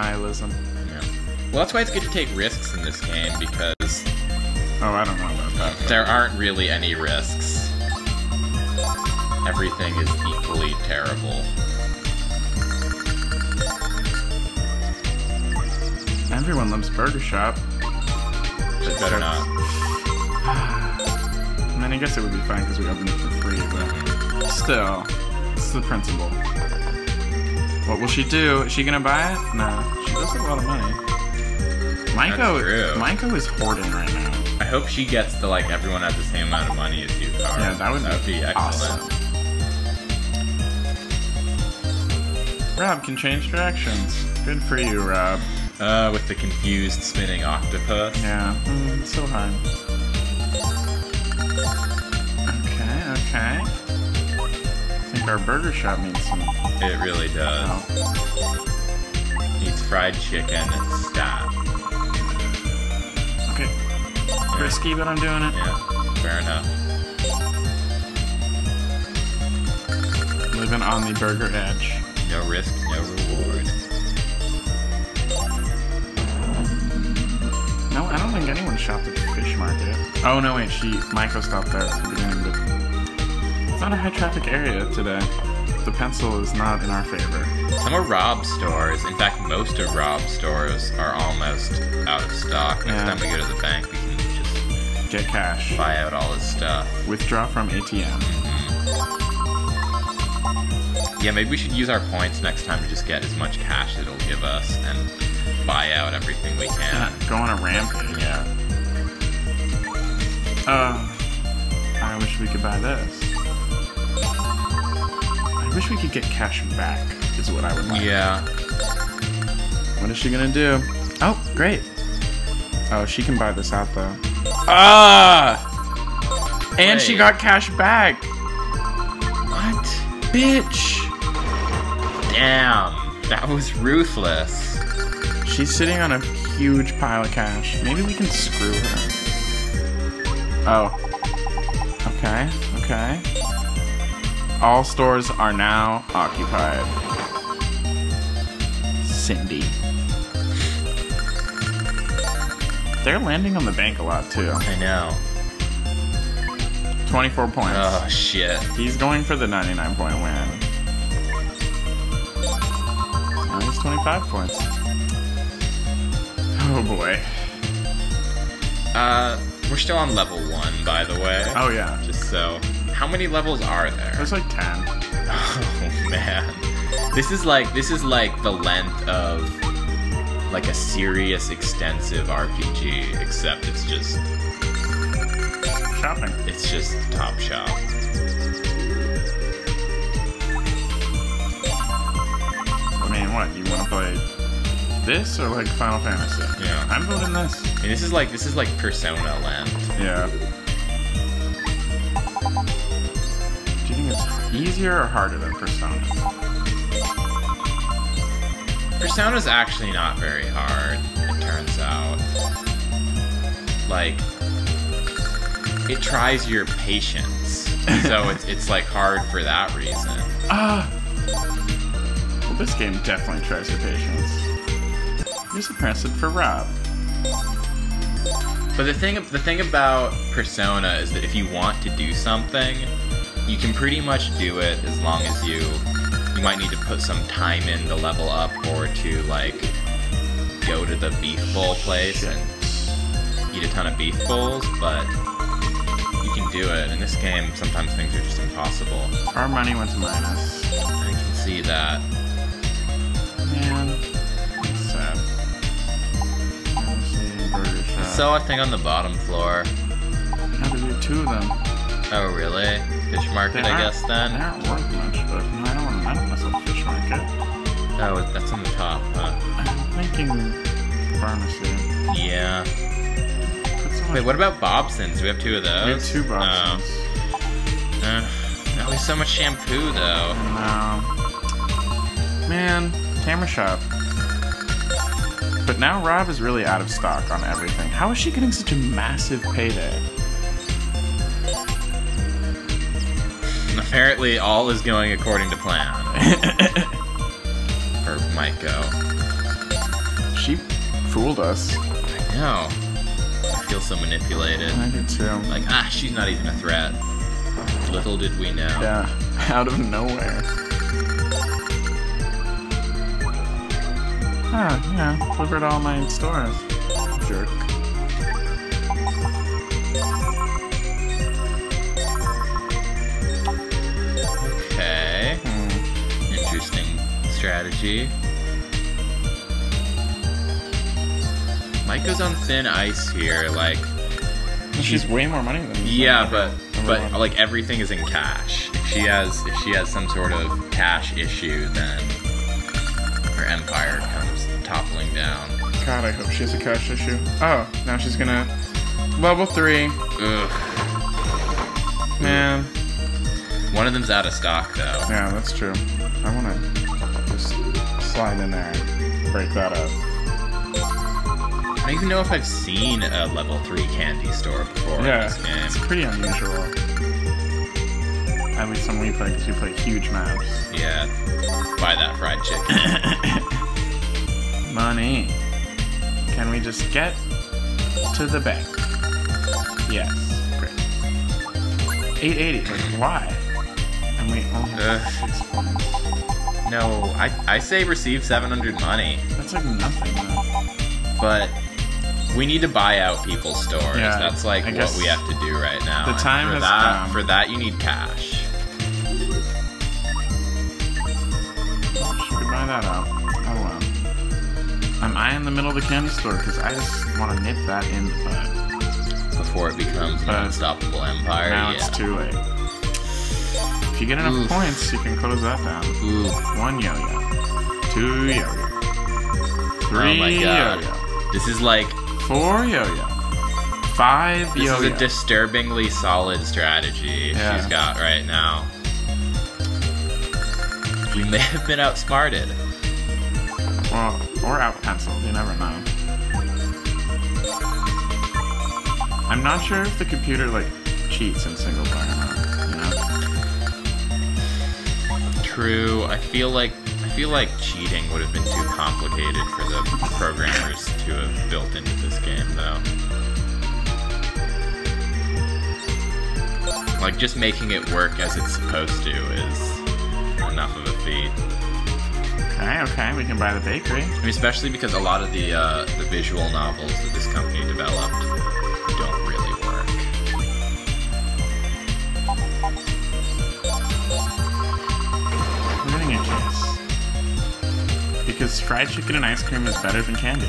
nihilism. Yeah. Well, that's why it's good to take risks in this game, because... Oh, I don't want that. There aren't really any risks. Everything is equally terrible. Everyone loves Burger Shop. It better not. I mean, I guess it would be fine because we opened it for free, but still, it's the principle. What will she do? Is she gonna buy it? Nah, she does have a lot of money. Maiko is hoarding right now. I hope she gets to, like, everyone has the same amount of money as you, Carl. Yeah, that would be excellent. Awesome. Rob can change directions. Good for you, Rob. With the confused spinning octopus. Yeah, it's so hard. Okay. I think our burger shop needs some. It really does. Oh. Needs fried chicken and stop. Okay. Yeah. Risky, but I'm doing it. Yeah, fair enough. Living on the burger edge. No risk, no reward. No, I don't think anyone shopped at the fish market. Oh, no, wait, Maiko stopped there at the beginning, but it's not a high-traffic area today. The pencil is not in our favor. Some of Rob's stores, in fact, most of Rob's stores are almost out of stock. Next time we go to the bank, we can just... Get cash. Buy out all his stuff. Withdraw from ATM. Mm-hmm. Yeah, maybe we should use our points next time to just get as much cash as it'll give us, and... buy out everything we can. Go on a rampage. Yeah. I wish we could buy this. I wish we could get cash back, is what I would like. Yeah. What is she gonna do? Oh, great. Oh, she can buy this out, though. Ah! And she got cash back! What? Bitch! Damn. That was ruthless. She's sitting on a huge pile of cash. Maybe we can screw her. Oh. Okay. All stores are now occupied. Cindy. They're landing on the bank a lot, too. I know. 24 points. Oh, shit. He's going for the 99-point win. Now he's 25 points. Oh boy. We're still on level 1, by the way. Oh yeah. Just so. How many levels are there? There's like 10. Oh man. This is like the length of like a serious, extensive RPG, except it's just shopping. It's just Top Shop. I mean, what? You want to play? This or like Final Fantasy? Yeah. I'm voting this. And this is like Persona land. Yeah. Do you think it's easier or harder than Persona? Persona's actually not very hard, it turns out. Like, it tries your patience. So it's like hard for that reason. Well, this game definitely tries your patience. Here's a present for Rob. But the thing about Persona is that if you want to do something, you can pretty much do it as long as you might need to put some time in to level up or to like go to the beef bowl place and eat a ton of beef bowls, but you can do it. In this game, sometimes things are just impossible. Our money went to minus. I can see that. Man. I saw a thing on the bottom floor. How did we do 2 of them? Oh, really? Fish market, I guess, then? They aren't worth much, but I don't want to sell fish market. Oh, that's on the top, huh? I'm thinking pharmacy. Yeah. Wait, what about Bobsons? Do we have 2 of those? We have 2 Bobsons. There's so much shampoo, though. No. Man, camera shop. But now Rob is really out of stock on everything. How is she getting such a massive payday? Apparently all is going according to plan. For Maiko. she fooled us. I know. I feel so manipulated. I do too. Like, ah, she's not even a threat. Little did we know. Yeah, out of nowhere. Ah, yeah, delivered all my stores. Jerk. Okay. Interesting strategy. Mike goes on thin ice here, like... She's way more money than... Yeah, but like, everything is in cash. If she has some sort of cash issue, then her empire comes toppling down. God, I hope she has a cash issue. Oh, now she's gonna... Level 3. Ugh. Man. One of them's out of stock, though. Yeah, that's true. I wanna just slide in there and break that up. I don't even know if I've seen a level 3 candy store before in this game. It's pretty unusual. At least when we play, because we play huge maps. Yeah. Buy that fried chicken. Money. Can we just get to the bank? Yes. Great. 880. Like, why? And we only have 6 points. No, I say receive 700 money. That's like nothing, though. But... we need to buy out people's stores. Yeah, that's like what we have to do right now. The time has come. For that, you need cash. Should we buy that out? Oh well. Am I in the middle of the candy store? Because I just want to nip that in the bud. Before it becomes an unstoppable empire. Now it's too late. If you get enough points, you can close that down. Ooh. 1 yo-yo. 2 yo-yo. 3 yo-yo. This is like... 4 yo-yo. 5 yo-yo. This is a disturbingly solid strategy she's got right now. We may have been outsmarted. Well, or out-penciled, you never know. I'm not sure if the computer, like, cheats in single player or not, you know? True. I feel like cheating would have been too complicated for the programmers to have built into this game, though. Like, just making it work as it's supposed to is enough of a feat. Okay, we can buy the bakery. I mean, especially because a lot of the visual novels that this company developed don't really work. We're getting a chance. Because fried chicken and ice cream is better than candy.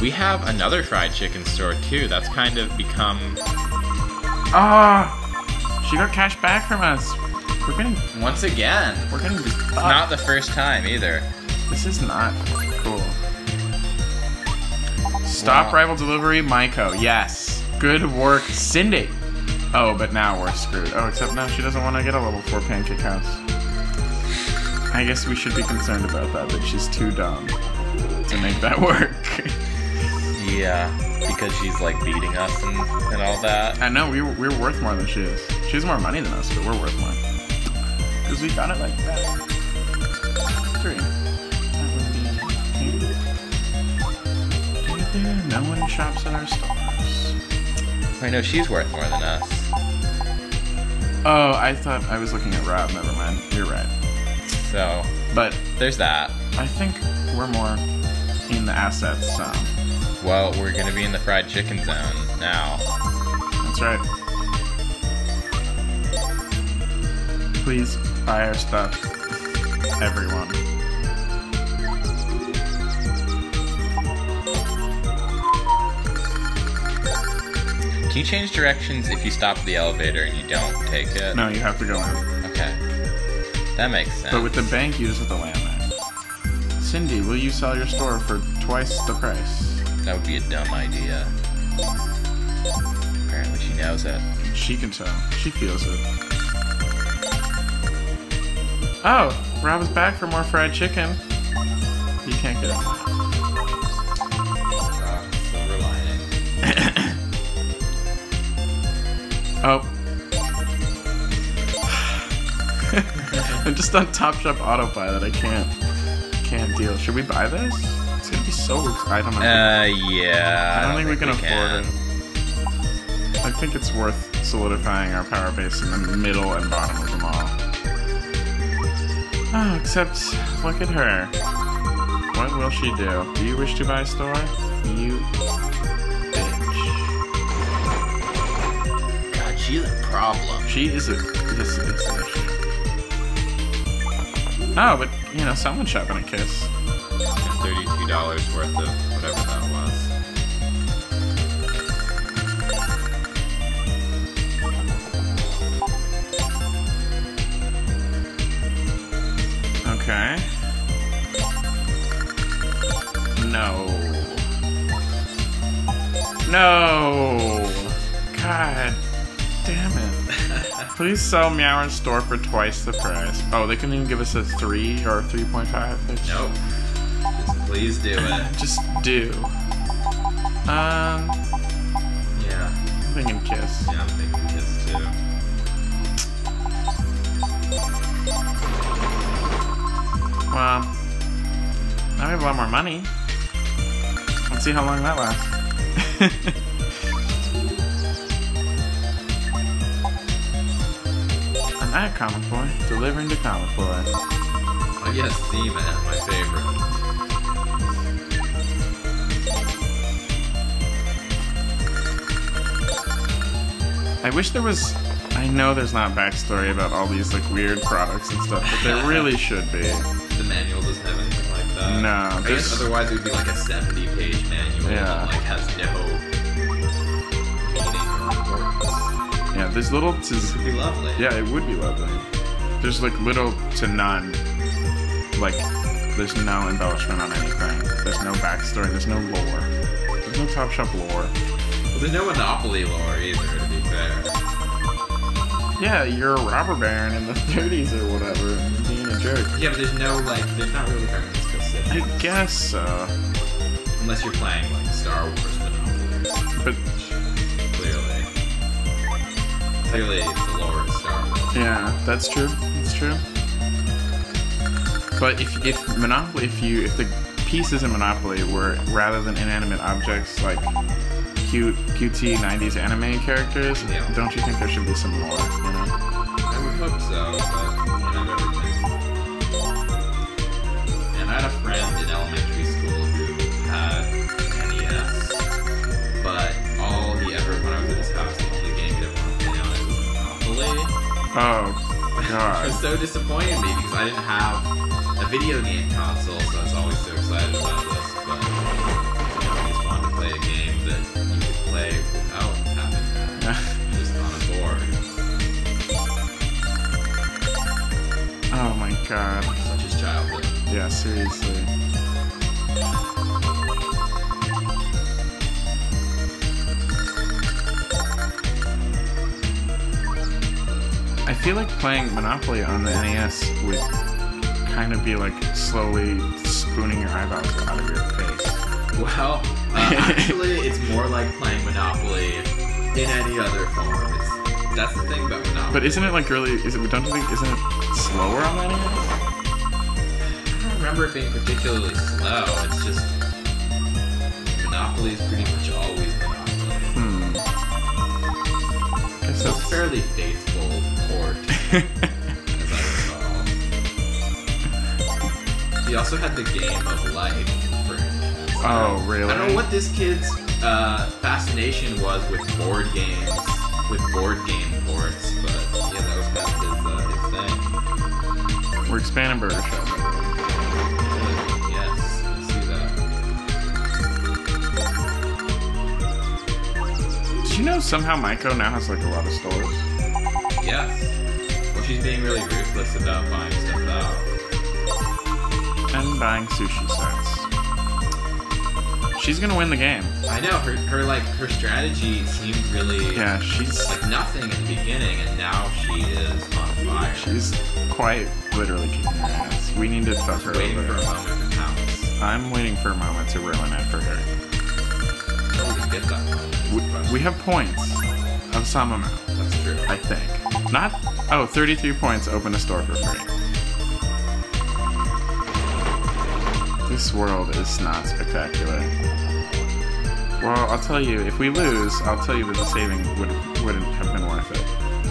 We have another fried chicken store, too. That's kind of become... Ah! Oh, she got cash back from us. We're getting... Once again. We're getting... It's not the first time, either. This is not cool. Stop rival delivery, Maiko. Yes. Good work, Cindy. Oh, but now we're screwed. Oh, except now she doesn't want to get a level 4 pancake house. I guess we should be concerned about that, but she's too dumb to make that work. Yeah, because she's, like, beating us and all that. I know, we're worth more than she is. She has more money than us, but we're worth more. Because we got it like that. 3. No one shops at our stores. I know, she's worth more than us. Oh, I thought I was looking at Rob. Never mind. You're right. So, but there's that. I think we're more in the assets zone. Well, we're gonna be in the fried chicken zone now. That's right. Please buy our stuff, everyone. Can you change directions if you stop the elevator and you don't take it? No, you have to go in. Okay. That makes sense. But with the bank, you just have to land there. Cindy, will you sell your store for twice the price? That would be a dumb idea. Apparently she knows it. She can tell. She feels it. Oh! Rob is back for more fried chicken. You can't get out of that. Silver lining. Oh. I'm just on Top Shop autopilot. I can't can't deal. Should we buy this? It's gonna be so exciting. Yeah. I don't think we can afford it. I think it's worth solidifying our power base in the middle and bottom of them all. Oh, except look at her. What will she do? Do you wish to buy a store? You bitch. God, she's a problem. She is a... This is an issue. Oh, but, you know, someone's shopping a kiss. $32 worth of whatever that was. Okay. No. No! God damn it. Please sell Meower's store for twice the price. Oh, they couldn't even give us a 3 or 3.5? Nope. Just please do it. Just do. Yeah. I'm thinking kiss. Yeah, I'm thinking kiss too. Well, now we have a lot more money. Let's see how long that lasts. I have Comic Boy. Delivering to Comic Boy. Oh yes, Z-Man, my favorite. I wish there was... I know there's not backstory about all these like weird products and stuff, but there really should be. The manual doesn't have anything like that. No. I guess otherwise it would be like a 70-page manual that like has no... Yeah, there's little to... It would be lovely. Yeah, it would be lovely. There's, like, little to none. Like, there's no embellishment on anything. There's no backstory. There's no lore. There's no Top Shop lore. Well, there's no Monopoly lore either, to be fair. Yeah, you're a robber baron in the 30s or whatever, and being a jerk. Yeah, but there's no, like, there's not really very specific. I guess so. Unless you're playing, like, Star Wars Monopoly. But... Clearly, the lower Star Wars. Yeah, that's true. That's true. But if Monopoly, if the pieces in Monopoly were rather than inanimate objects like cute QT 90s anime characters, don't you think there should be some more? You know? I would hope so, but I don't know everything. And I had a friend in elementary school who had an NES, but all he ever when I was at his house. Oh, God. It was so disappointing me because I didn't have a video game console, so I was always so excited about this, but I just wanted to play a game that you could play without having that. Just on a board. Oh my God. Such as childhood. Yeah, seriously. I feel like playing Monopoly on the NES would kind of be like slowly spooning your eyeballs out of your face. Well, actually, it's more like playing Monopoly in any other form. That's the thing about Monopoly. But isn't it like really? Don't you think? Isn't it slower on the NES? I don't remember it being particularly slow. It's just Monopoly is pretty much always Monopoly. So it's fairly faithful port, as I recall. He also had the Game of Life for NES. Oh, really? I don't know what this kid's fascination was with board game ports, but yeah, that was kind of his thing. We're expanding Burger Shop. Yes, I see that. Did you know somehow Maiko now has like a lot of stores? Yes. Well, she's being really ruthless about buying stuff out. And buying sushi sets. She's gonna win the game. I know, her strategy seemed really... Yeah, she's... Like nothing at the beginning, and now she is on fire. She's quite literally kicking her ass. We need to fuck her over. For a moment to pounce. I'm waiting for a moment to ruin it for her. We can get that moment. We have points. Of some amount. That's true. I think. Not... Oh, 33 points, open a store for free. This world is not spectacular. Well, I'll tell you, if we lose, I'll tell you that the saving wouldn't have been worth it.